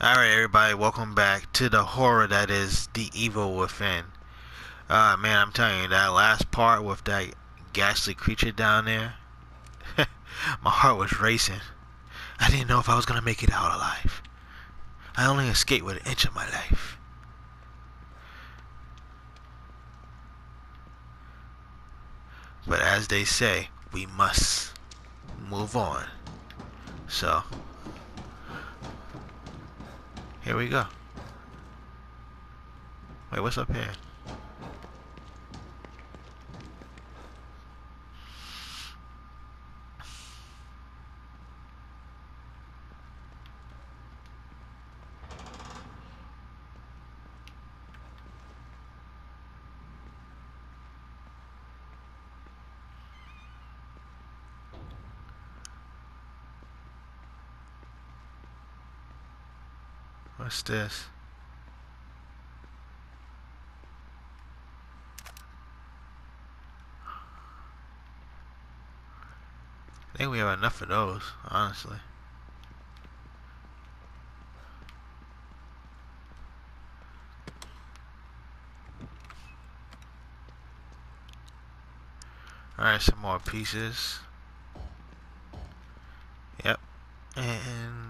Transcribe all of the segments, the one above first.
Alright everybody, welcome back to the horror that is The Evil Within. Man, I'm telling you, that last part with that ghastly creature down there, my heart was racing. I didn't know if I was going to make it out alive. I only escaped with an inch of my life. But as they say, we must move on. So here we go. Wait, what's up here? What's this? I think we have enough of those, honestly. Alright, some more pieces. Yep. And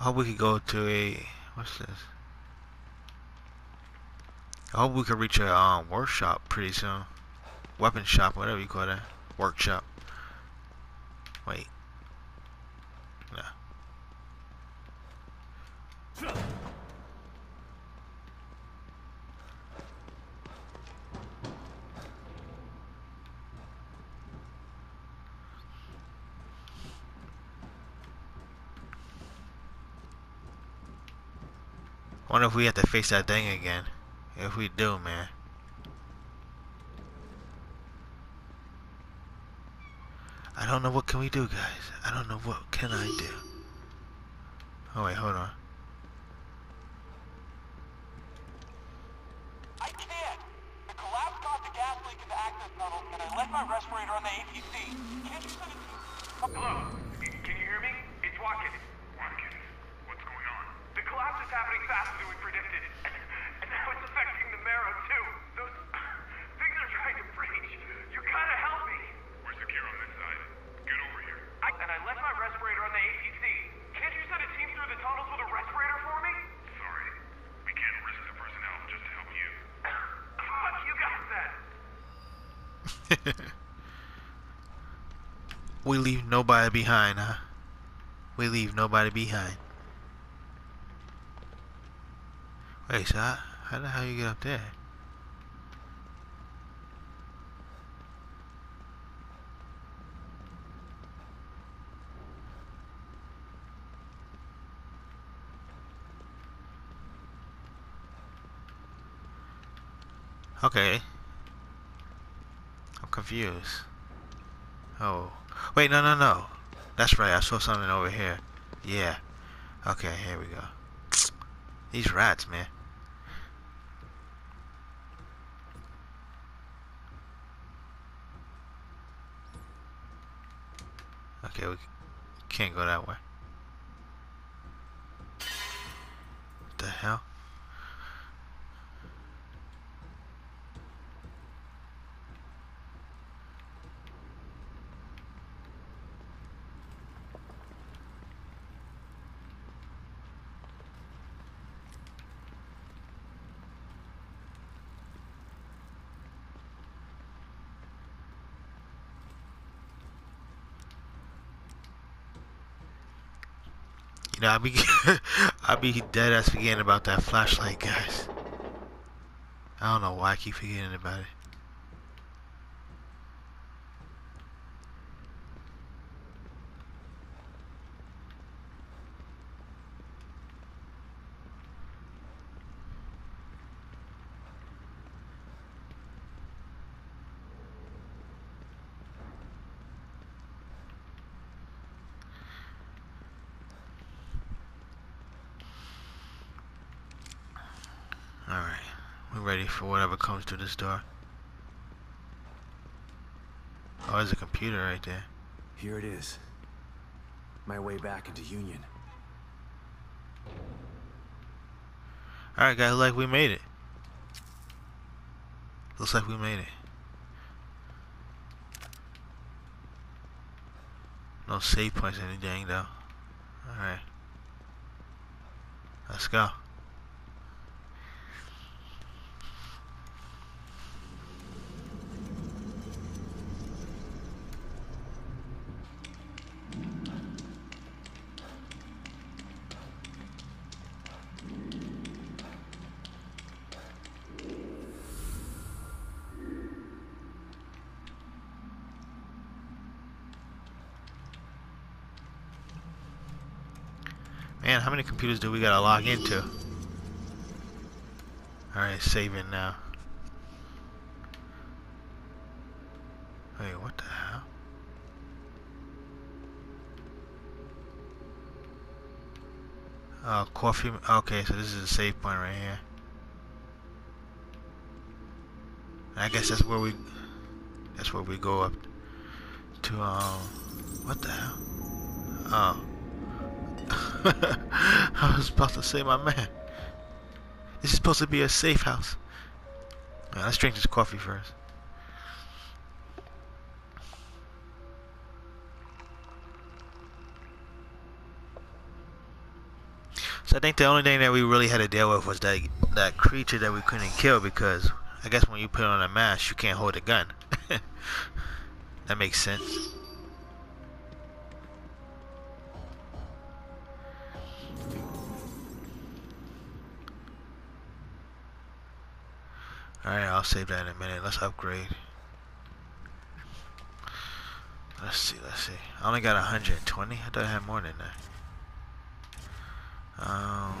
I hope we could go to a, what's this? I hope we could reach a workshop pretty soon. Weapon shop, whatever you call that. Workshop. Wait. No. I wonder if we have to face that thing again. If we do, man. I don't know what can we do, guys. I don't know what can I do. Oh wait, hold on. I can't. The collapse caused a gas leak in the access tunnel, and I left my respirator on the APC. Can't you send it to me? Hello. Can you hear me? It's Watkins. It's happening faster than we predicted, and now it's affecting the marrow too. Those things are trying to breach. You gotta help me. We're secure on this side. Get over here. I left my respirator on the APC. Can't you send a team through the tunnels with a respirator for me? Sorry, we can't risk the personnel just to help you. Fuck, you got that. We leave nobody behind, huh? We leave nobody behind. Wait, so how the hell you get up there? Okay. I'm confused. Oh. Wait, no. That's right, I saw something over here. Yeah. Okay, here we go. These rats, man. Okay, we can't go that way. What the hell? You know, I'll be dead ass forgetting about that flashlight, guys. I don't know why I keep forgetting about it. Ready for whatever comes through this door. Oh, there's a computer right there. Here it is. My way back into Union. Alright guys, like we made it. Looks like we made it. No save points or anything though. Alright. Let's go. Man, how many computers do we gotta log into? Alright, saving now. Wait, what the hell? Coffee. Okay, so this is a save point right here. I guess that's where we. That's where we go up to. What the hell? Oh. I was about to say, my man, this is supposed to be a safe house. Right, let's drink this coffee first. So I think the only thing that we really had to deal with was that creature that we couldn't kill, because I guess when you put on a mask, you can't hold a gun. That makes sense. Alright, I'll save that in a minute. Let's upgrade. Let's see. I only got 120. I thought I had more than that.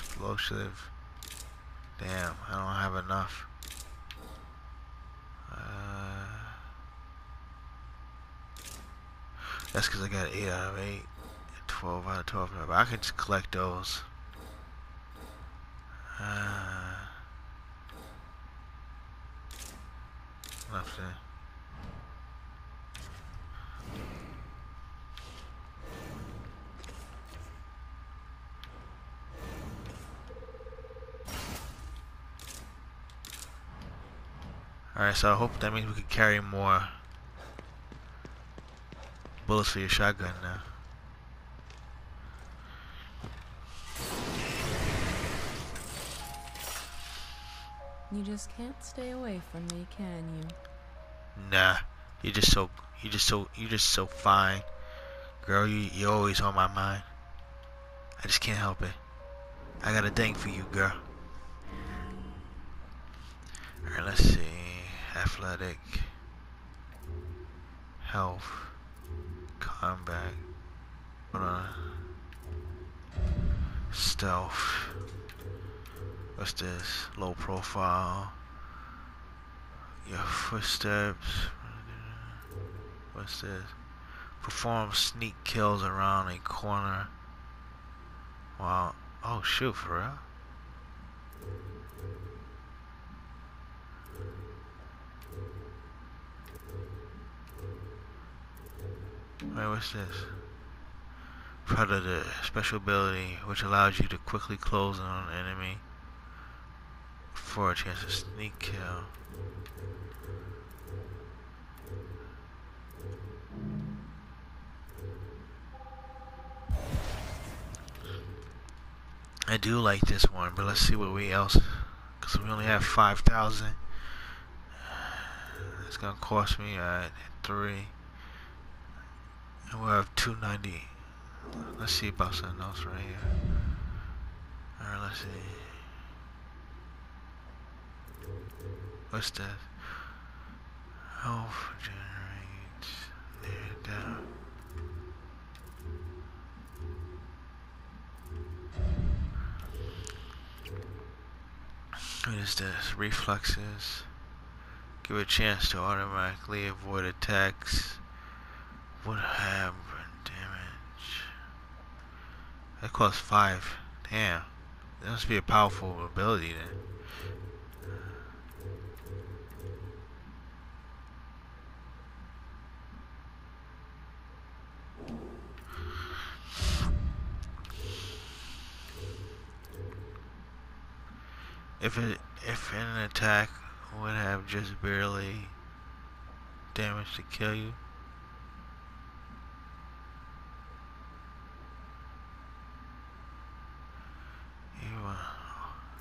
Explosive. Damn, I don't have enough. That's because I got 8 out of 8. 12 out of 12. But I could just collect those. Left there. Alright, so I hope that means we could carry more bullets for your shotgun now. You just can't stay away from me, can you? Nah, you're just so fine, girl. You're always on my mind. I just can't help it. I got a thing for you, girl. All right, let's see. Athletic, health, combat, hold on, stealth. What's this? Low profile. Your footsteps. What's this? Perform sneak kills around a corner. Wow. Oh shoot, for real? Wait, what's this? Predator. Special ability, which allows you to quickly close in on an enemy for a chance to sneak kill. I do like this one, but let's see what we else, because we only have 5,000. It's gonna cost me 3, and we'll have 290. Let's see about something else right here. Alright, let's see. What's this? Health generates. There, down. What is this? Reflexes. Give a chance to automatically avoid attacks. Would have damage. That costs 5. Damn. That must be a powerful ability then. If an attack would have just barely damage to kill you.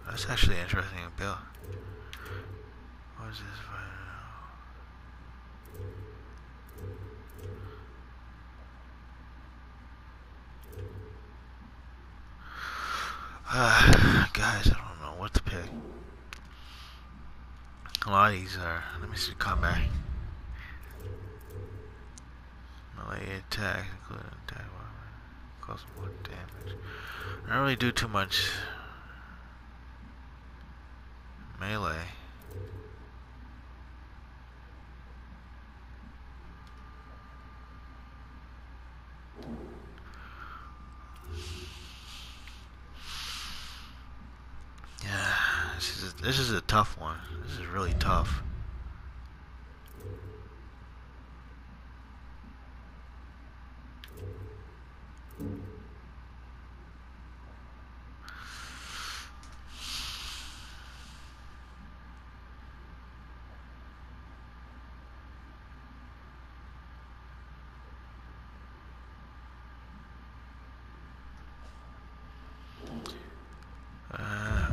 That's actually interesting build. What is this for? Guys, I don't know what to pick. A lot of these are. Let me see the combat. Melee attack, including attack, cause more damage. I don't really do too much melee. This is a tough one. This is really tough.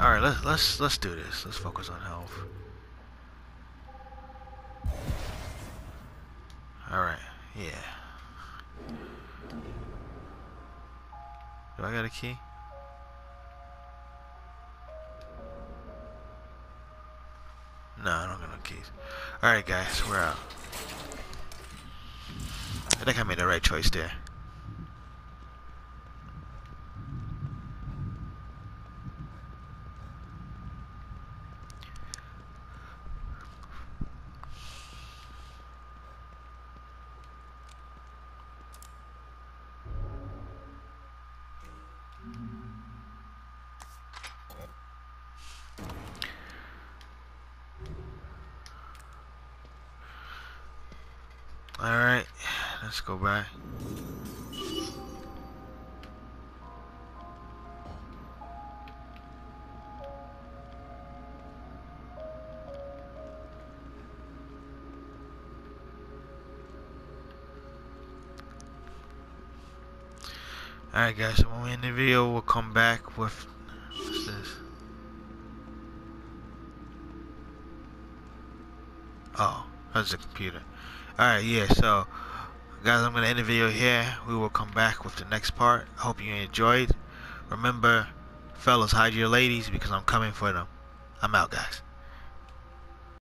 All right, let's do this. Let's focus on health. All right, yeah. Do I got a key? No, I don't got no keys. All right, guys, we're out. I think I made the right choice there. Alright, let's go back. Alright guys, so when we end the video, we'll come back with... What's this? Oh, that's the computer. Alright, yeah, so guys, I'm gonna end the video here. We will come back with the next part. I hope you enjoyed. Remember, fellas, hide your ladies because I'm coming for them. I'm out, guys.